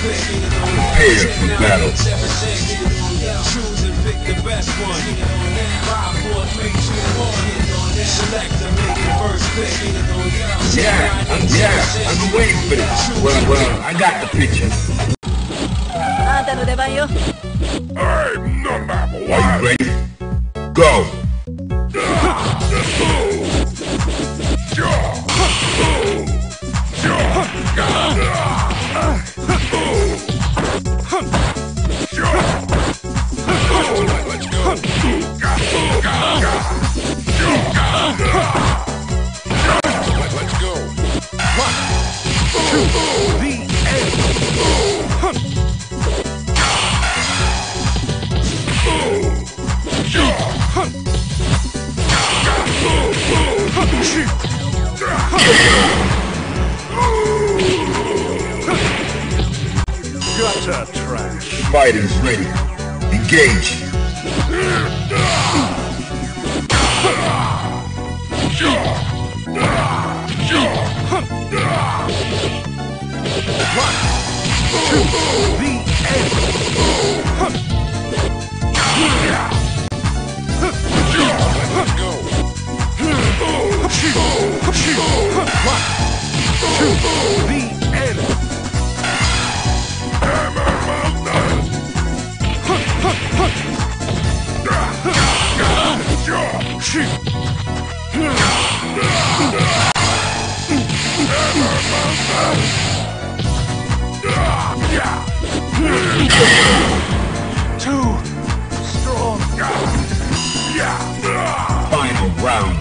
Prepare for battle. Choose and pick the best one. 5, 4, 3, 2, 1. Select and make the first pick. Yeah, I'm waiting for this. Well, I got the picture. I'm number 1. Are you ready? Go. Fighters ready. Engage. Final round.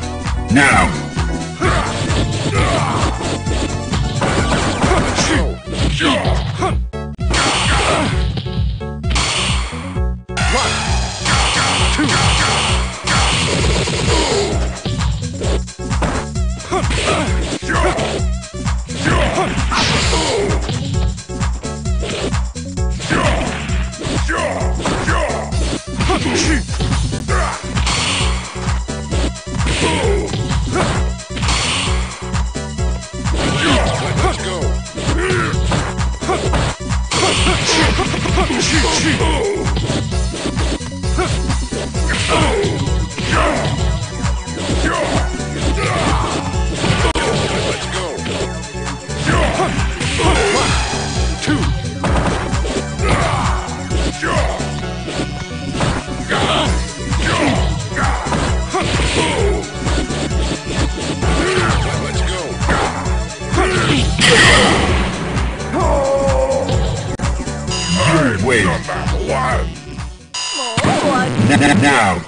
Now. Now,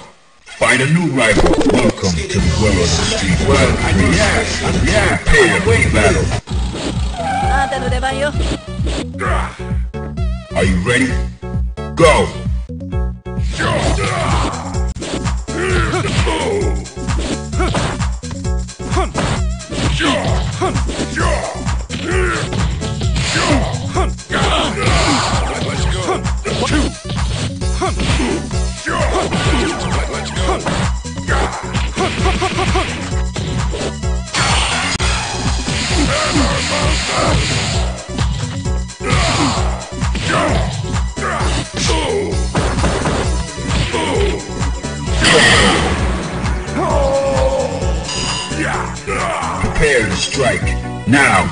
find a new rival. Welcome to the world of the street. Well, I'm prepare for battle. Are you ready? Go! Prepare to strike now.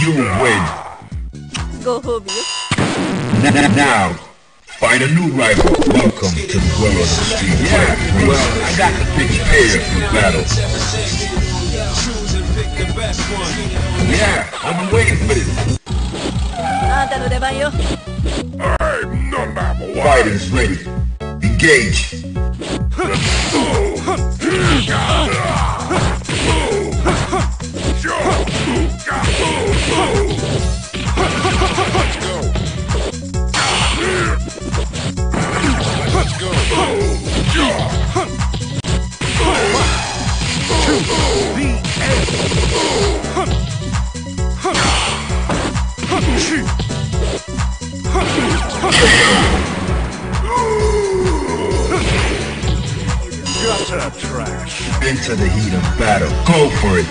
You win. Go home, you. Now, find a new rival. Welcome to the world of the street. Well, I got the picture here for battle. Choose and pick the best one. Yeah, I've been waiting for this. あなたの出番よ。I'm number one. Fighters ready. Engage. Into the heat of battle, go for it.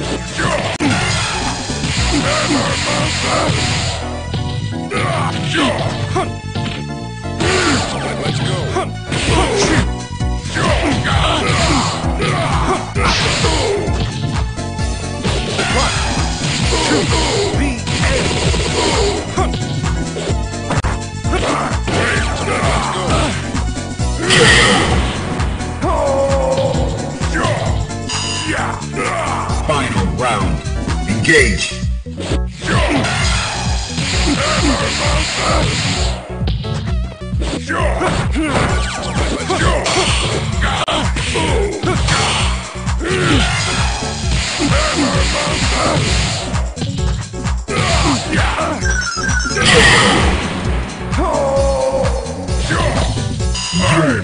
Let's go. Final round. Engage. You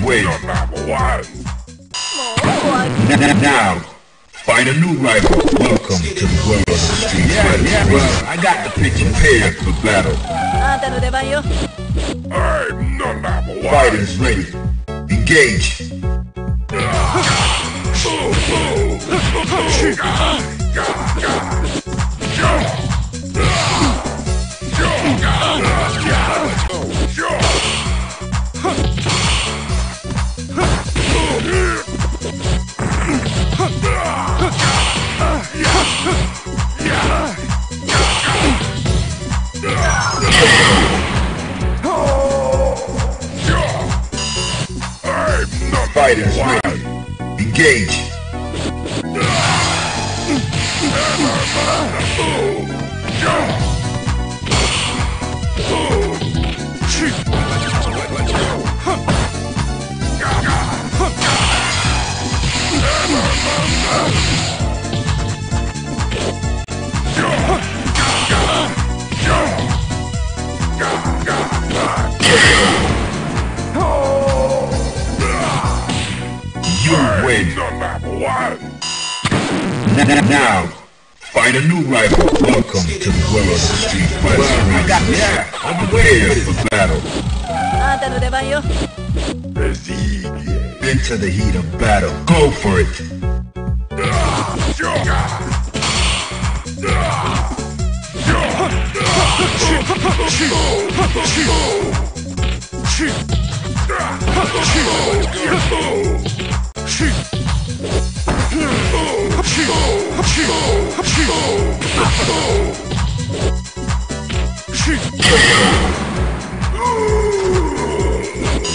win. Now. Find a new rival. Welcome to the world of the streets. Yeah, well, I got the picture. Prepared for battle. I'm number one. Fighters ready. Engage. Fighters ready. Engage. Now, find a new rival. Welcome to the world of the street fights. Well, I got there. I'm prepared for battle. Into the heat of battle. Go for it.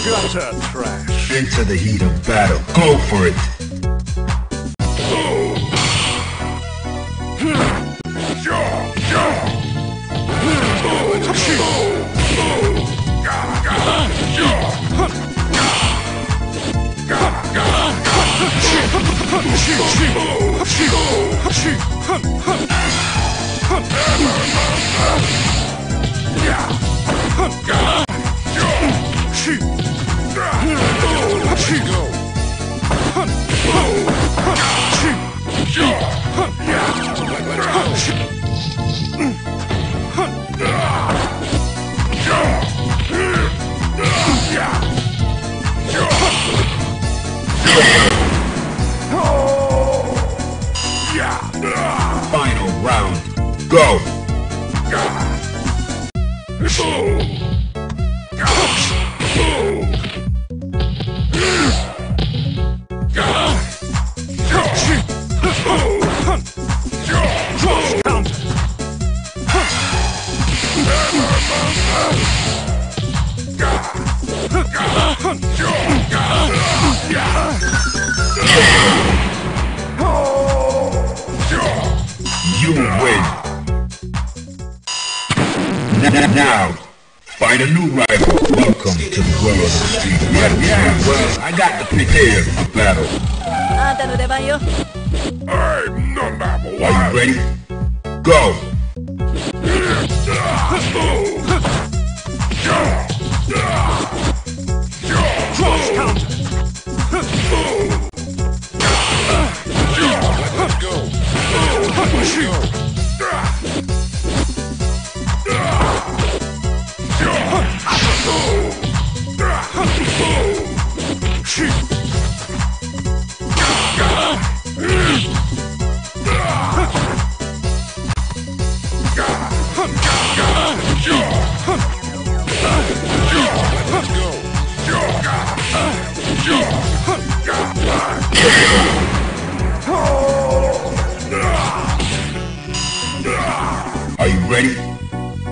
Gutter trash. Into the heat of battle. Go for it. Final round. Go. You win. Find a new rival. Welcome to the world of the street. Yeah, well, I got to prepare for battle. I'm number one. Are you ready? Go! Cross counter! Let's go! Are you ready?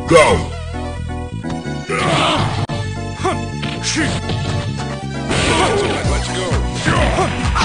Go! Let's go!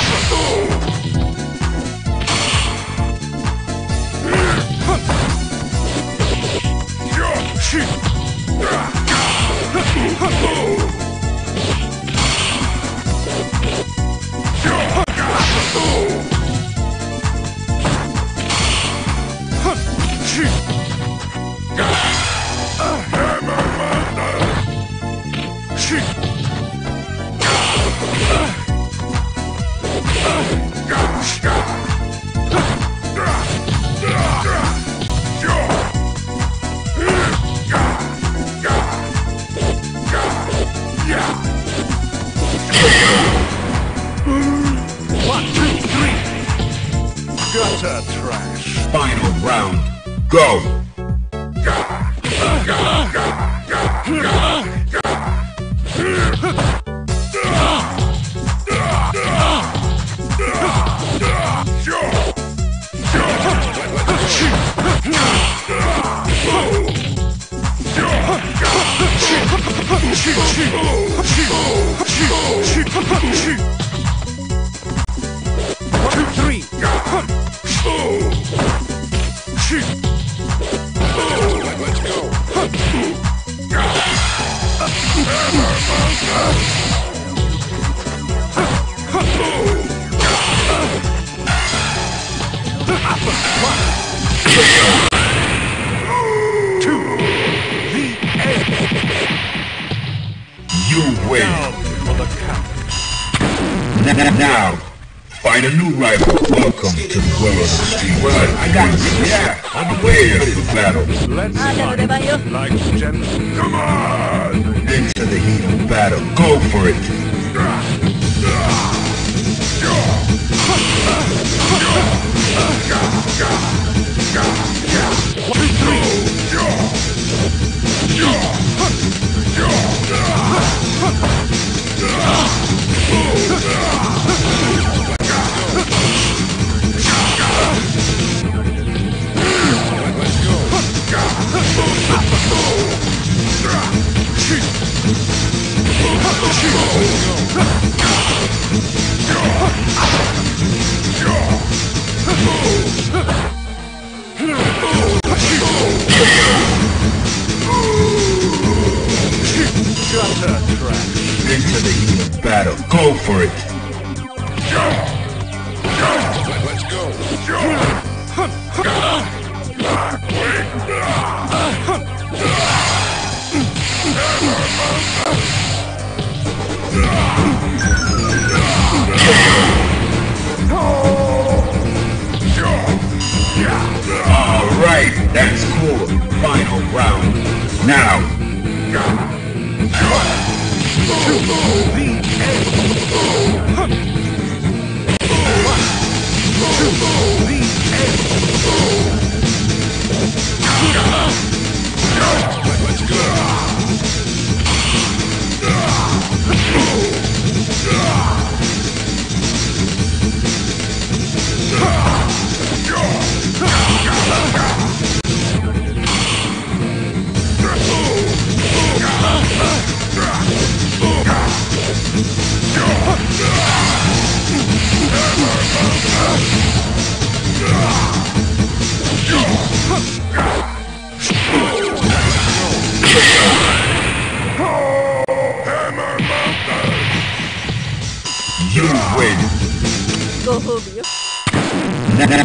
Trash. Final round. Go! You win. Now, find a new rival. Welcome to the world of the street. Well, I got you. Yeah, I'm aware of the battle. Let's fight like gems. Come on! Into the heat of battle. Go for it. Into the heat of battle. Go for it. Let's go. Alright, that's cool. Final round. Now. To the end. Let's go. Let's go.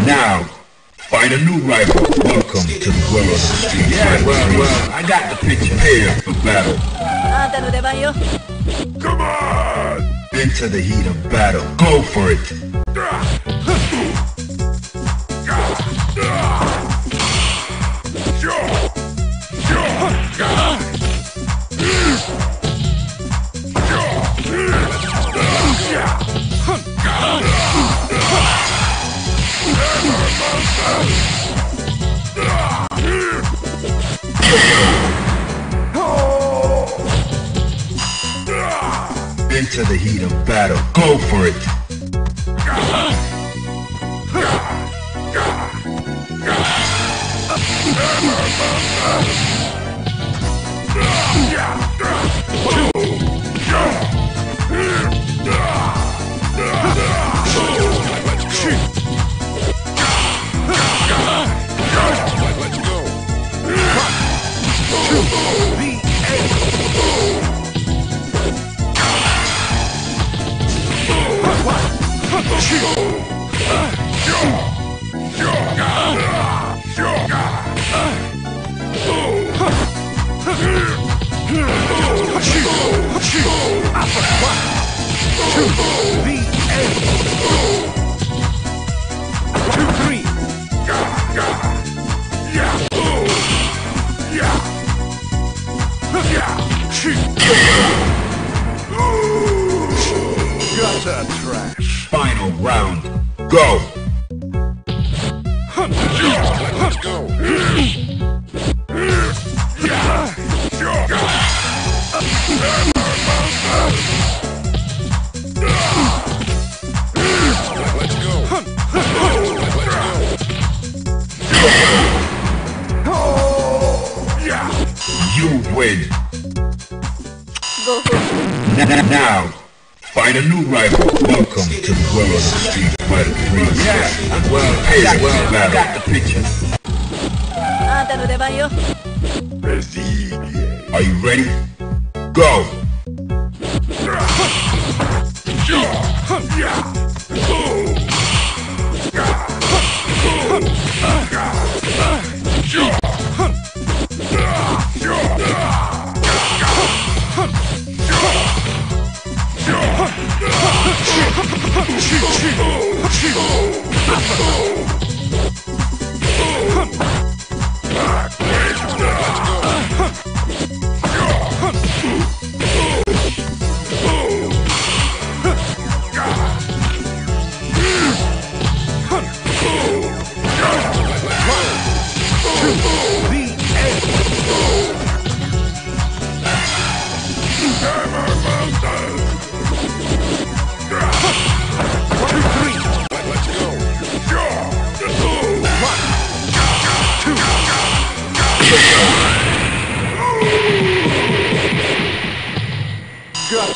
Now, find a new rival. Welcome to the world of the street. Yeah, well, I got the picture. Prepare for battle. Come on! Into the heat of battle. Go for it. Into the heat of battle, go for it. Final round, go! Let's go! Let's go! You win! Go! Now! Find a new rival. Welcome to the world of Street Fighter 3. Yeah, I'm well prepared. I got the picture. Are you ready? Go!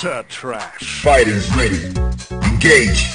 Gutter trash. Fighters ready. Engage.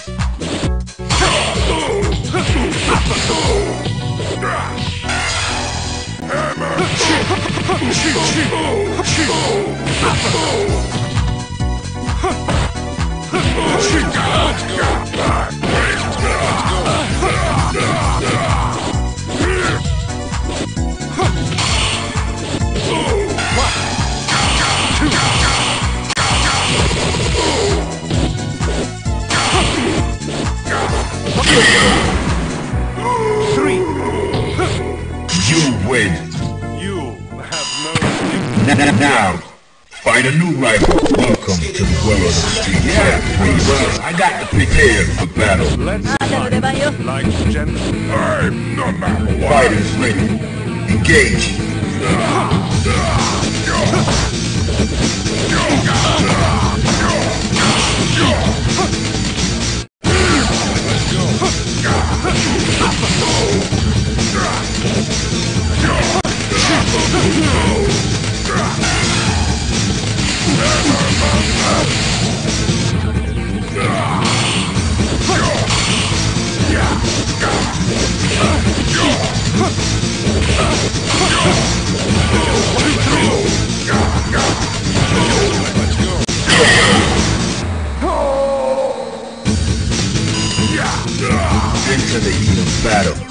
Now, find a new rival. Welcome to the world of Street Fighter 3. Well, I got to prepare for battle. Let's fight like gentlemen. I'm no matter what. Fighters ready. Engage. Yeah.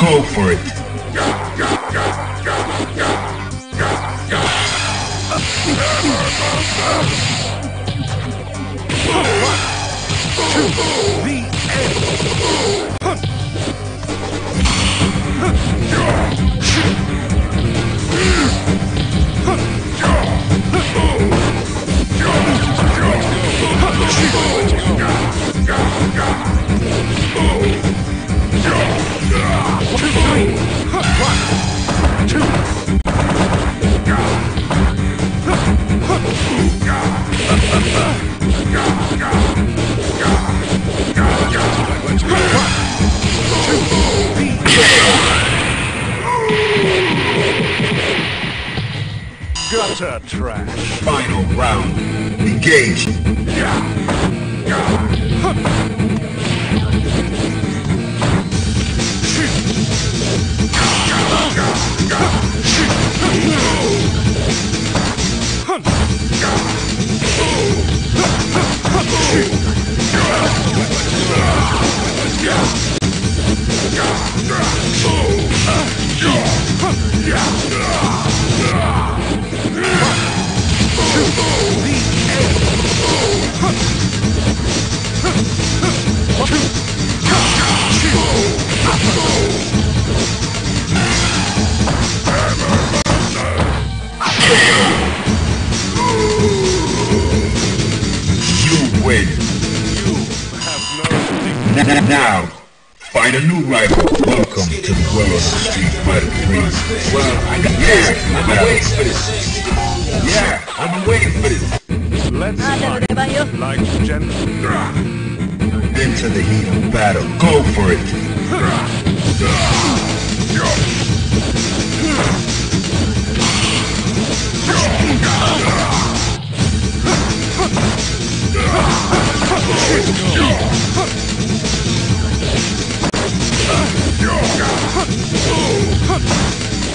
go for it. Gutter trash. Final round. Engage. Now, find a new rival. Welcome to the world of Street Fighter 3. Well, I've been waiting for this. Let's fight like gentlemen. Into the heat of battle. Go for it.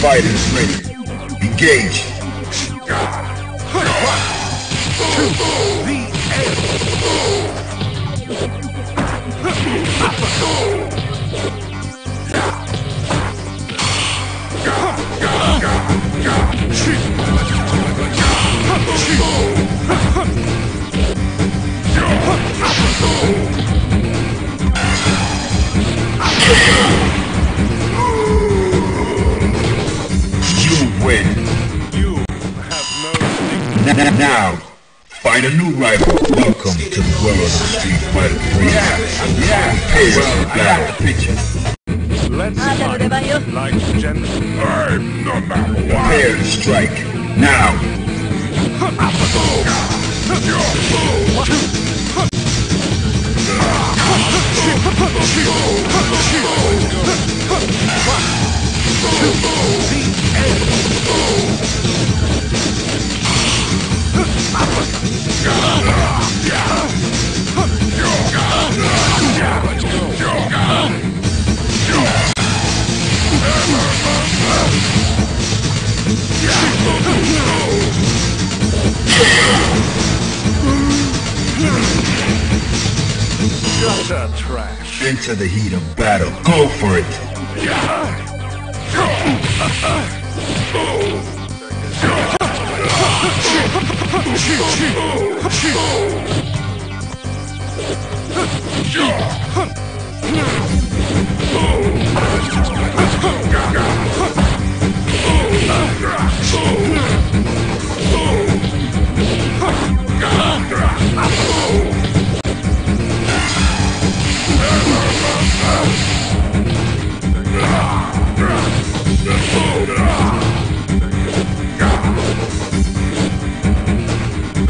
Fighters ready. Engage. Now, find a new rival. Welcome to the world of Street Fighter 3. Prepare for battle. Let's fight like gentlemen. I'm the number one. Prepare to strike. Now. Gutter trash. Into the heat of battle. Go for it.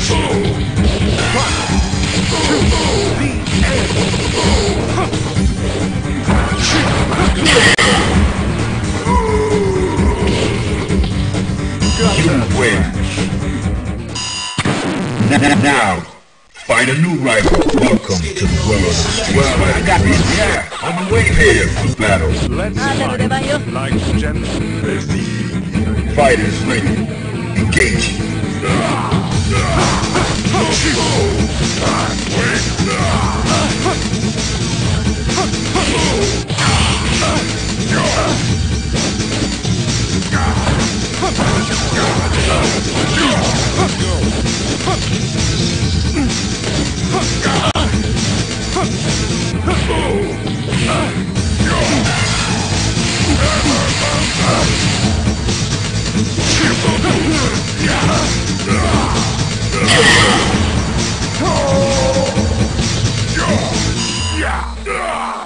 You win. Now, find a new rival. Welcome to the world. Well, I got this. Yeah, I'm prepared for battle. Let's fight like gentlemen. Fighters ready. Engage.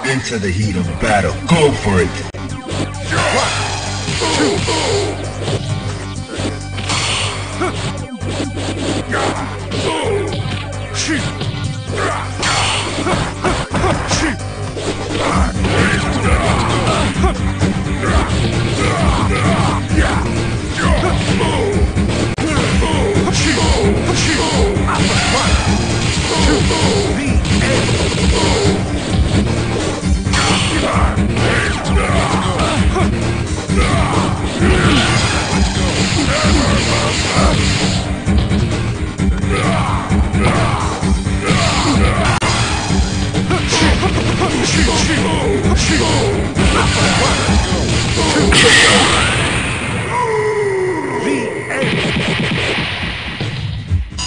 Into the heat of battle. Go for it. 3.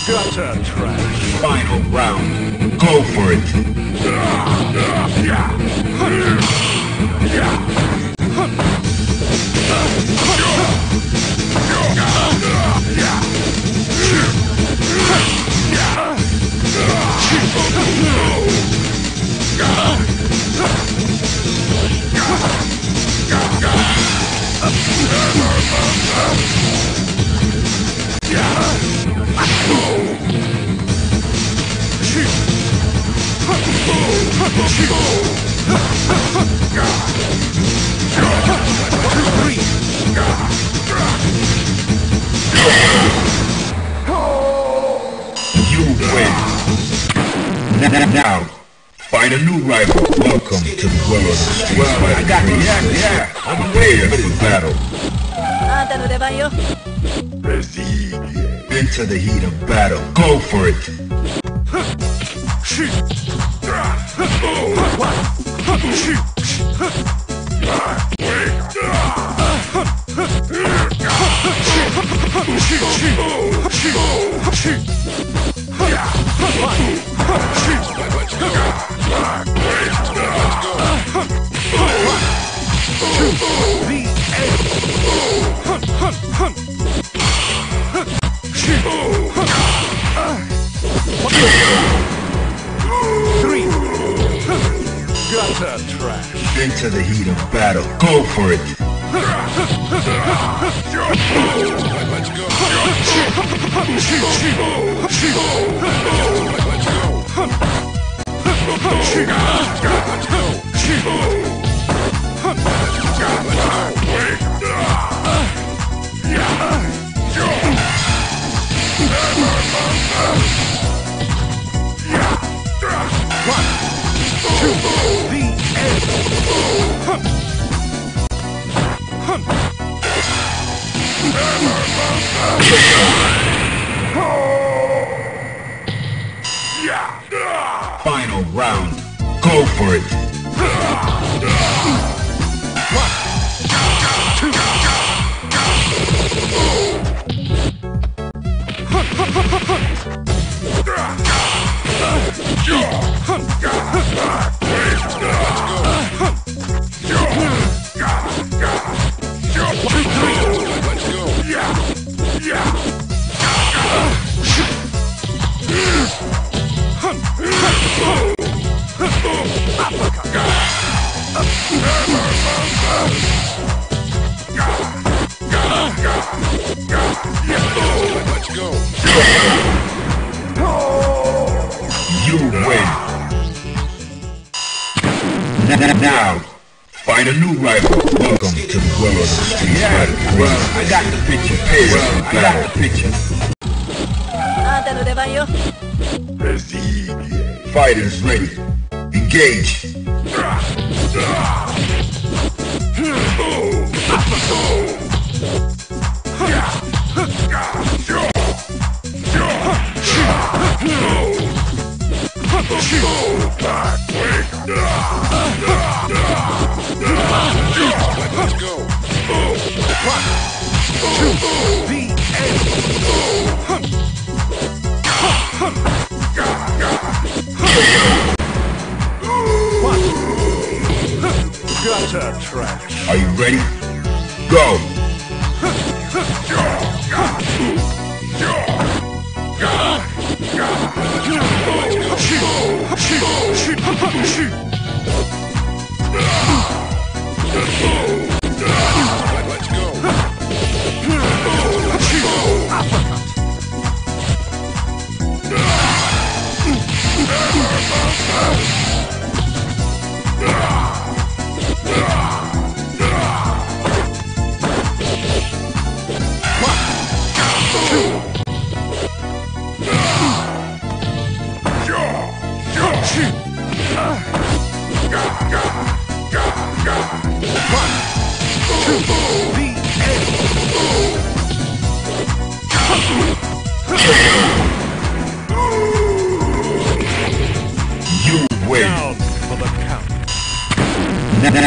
Gutter trash. Into the heat of battle. Go for it. Final round. Go for it. 1, 2, 3, Now, find a new rival. Welcome to the world of the streets. Yeah, well, I got the picture. Well, I got the picture. Fighters ready. Engage. Let's go. Gutter trash. Are you ready? Go.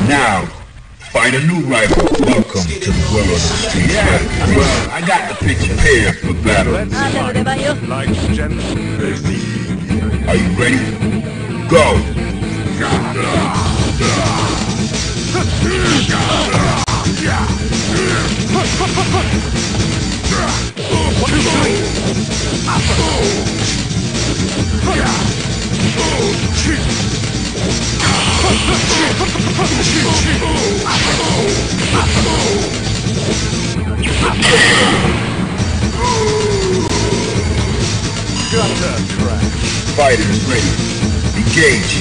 Now, find a new rival. Welcome to the world of the streets. Yeah, well, I got the picture. Prepare for battle. Are you ready? Go! Fighters ready. Engage.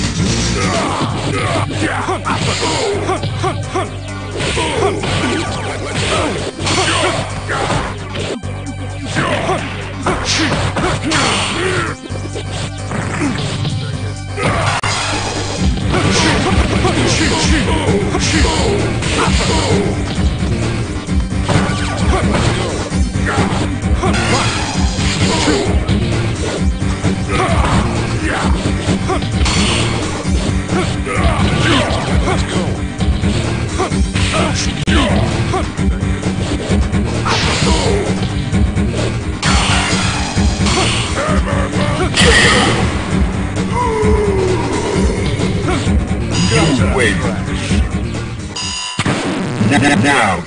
Now,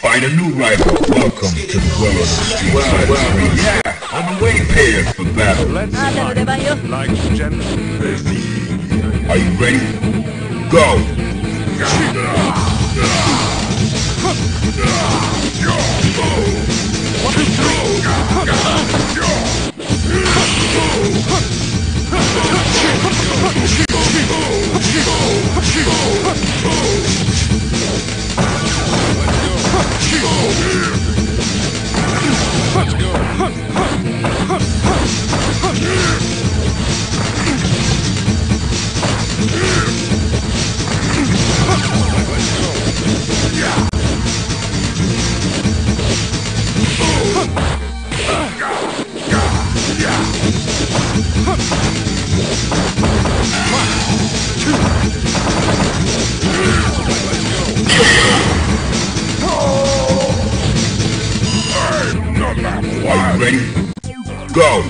find a new rival. Welcome to the world of the streets. Well, yeah, on the way. Prepare for battle. Let's fight like gentlemen. Are you ready? Go! Ready? Go!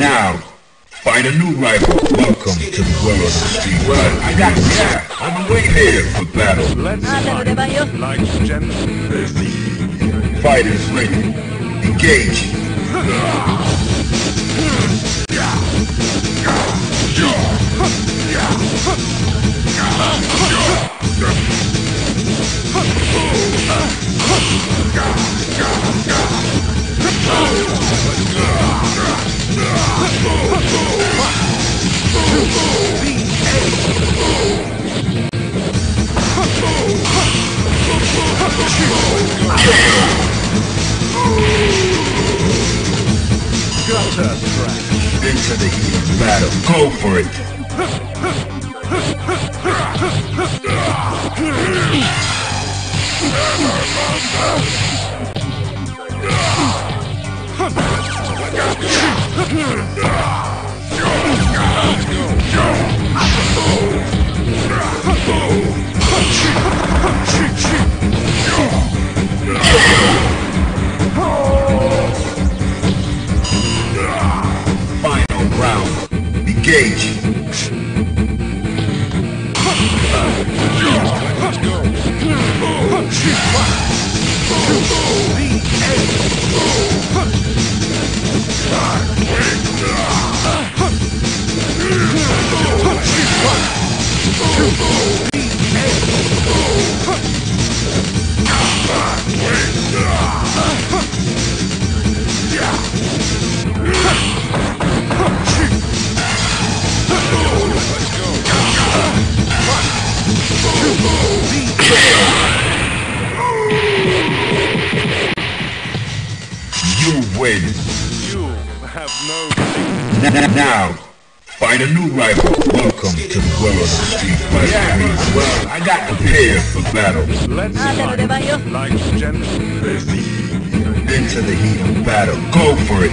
Now, find a new rival. Welcome to the world of Street Fighter. I got that. I'm prepared for battle. Fighters ready. Engage. Into the heat of battle. Go for it. Engage. Now, find a new rival. Welcome to the world of Street Fighter. Yeah, well, I got prepared for battle. Let's like gentlemen. Into the heat of battle. Go for it.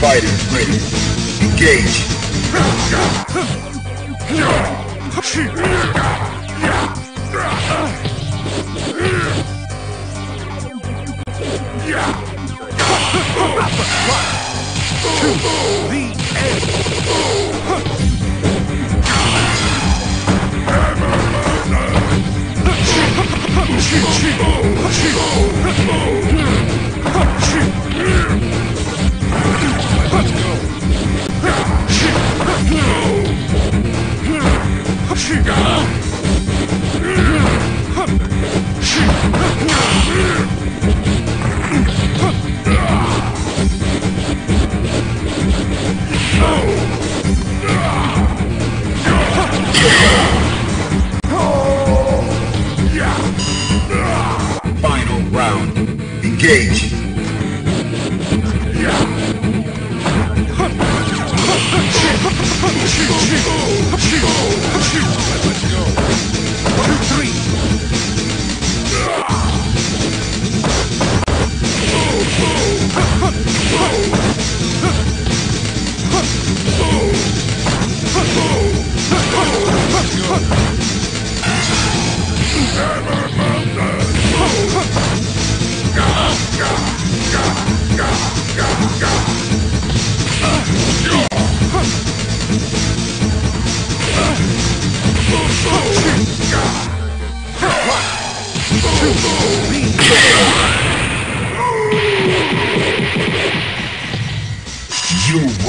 Fighters ready. Engage. Engage. Yeah.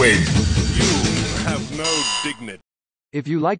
language. You have no dignity. If you like